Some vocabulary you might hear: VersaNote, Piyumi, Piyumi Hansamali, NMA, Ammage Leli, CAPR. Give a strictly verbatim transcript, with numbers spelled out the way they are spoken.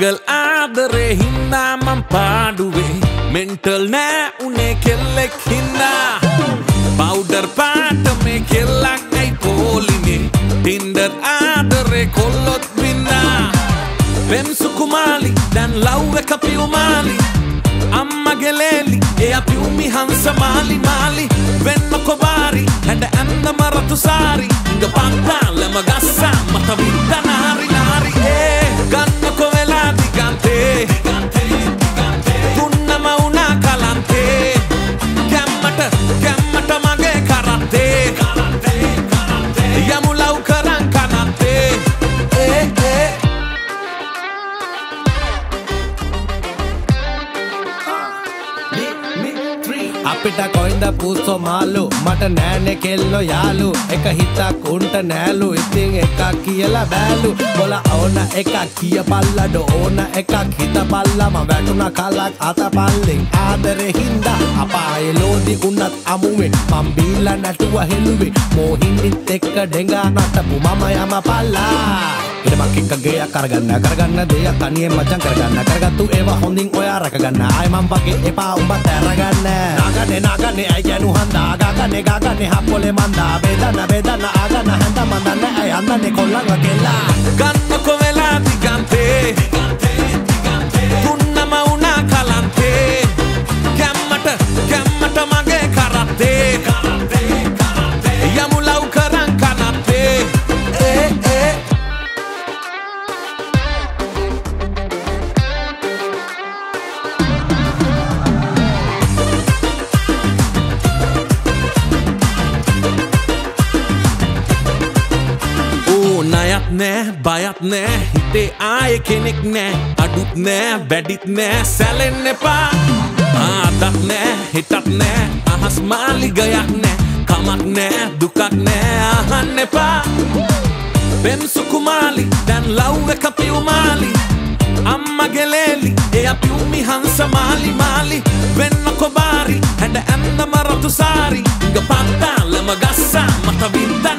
single ಆದರೆ ಹಿಂದ ಮಂ ಪಾಡುವೆ ಮೆಂಟಲ್ ನೇ ಉನೆ ಕೆಲ್ಲಕ್ಕಿನ್ನ ಪೌಡರ್ ಪಾಟ ಮೇ ಕೆಲ್ಲಕೈ ಪೋಲಿನೆ ಟಿಂಡರ್ ಆದರೆ ಕೊಲ್ಲೊತ್ ಬಿನ್ನ ಪೆನ್ಸು ಕುಮಾಲಿ ನನ್ ಲವ್ವೆ ಕಪಿಯುಮಾಲಿ ಅಮ್ಮಗೆ ಲೇಲಿ ಎಯ ಪ್ಯೂಮಿ ಹಂಸ ಮಾಲಿ ಮಾಲಿ ವೆನ್ನ ಕೊಬಾರಿ ಹೆಂಡ ಎನ್ನ ಮರತು ಸಾರಿ ಇಂಗ ಪಾಂತಾಲ ಮಗಸ್ಸ ಮತವಿದ್ದ ನಾರಿ ನಾರಿ ಏ Apita koinda puso malu, mata nane kello yalu. Eka hita kunta nalu, iting eka kiela balu. Bola ona eka kia palla do ona eka hita palla. Ma vetuna kalak ata palling adare hinda. Apa elodi unat amuwe, pambila natuwa heluwe. Mohinni tekka denga natapu mama yama palla. Ida makikka geya karaganna karaganna deya taniye machan karaganna karagattu ewa hondin oya rakaganna ay man wage epa umba taraganna nagane nagane ay ganu handa gagane gagane happole manda vedana vedana agana handa mandanne ay andane kollanga kella ganna ko vela digante digante digante tunna mauna kalante gammata gammata mage karate karate karate yamulau karan kanate eh eh Ne, bayat ne, hite aaye kenek ne, adut ne, vedit ne, salen ne pa. Aadat ne, hitat ne, ahas mali gayak ne, kamak ne, dukak ne, ahan ne pa. Bem sukumali, dan lauwe kapiumali. Ammage Leli, eya Piyumi hansa mali mali. Venna kobari, henda emna maratu sari. Inga panta, lemagassa, matavinda.